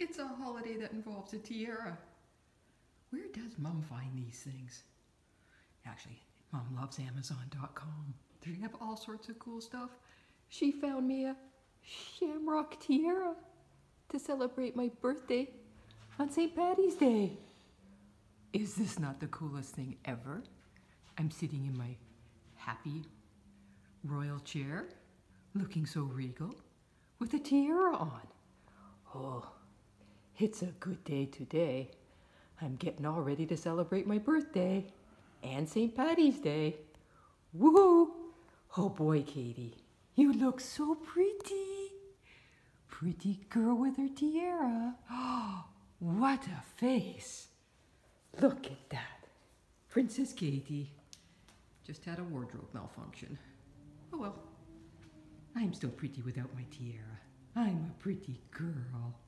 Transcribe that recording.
It's a holiday that involves a tiara. Where does Mum find these things? Actually, Mum loves Amazon.com. They have all sorts of cool stuff. She found me a shamrock tiara to celebrate my birthday on St. Patty's Day. Is this not the coolest thing ever? I'm sitting in my happy royal chair, looking so regal, with a tiara on. Oh, it's a good day today. I'm getting all ready to celebrate my birthday and St. Patty's Day. Woohoo! Oh boy, Katie, you look so pretty. Pretty girl with her tiara. Oh, what a face. Look at that. Princess Katie just had a wardrobe malfunction. Oh well, I'm still pretty without my tiara. I'm a pretty girl.